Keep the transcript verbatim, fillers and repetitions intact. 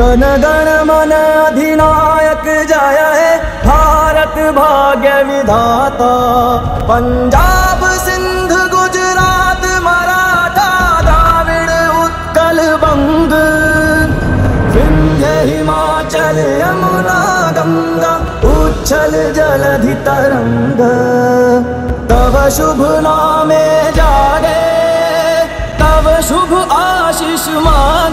जनगण मन अधिनायक जय है भारत भाग्य विधाता। पंजाब सिंध गुजरात मराठा द्राविड़ उत्कल बंग विंध्य हिमाचल यमुना गंगा उच्छल जलधि तरंग। तव शुभ नामे जागे तव शुभ आशीष मा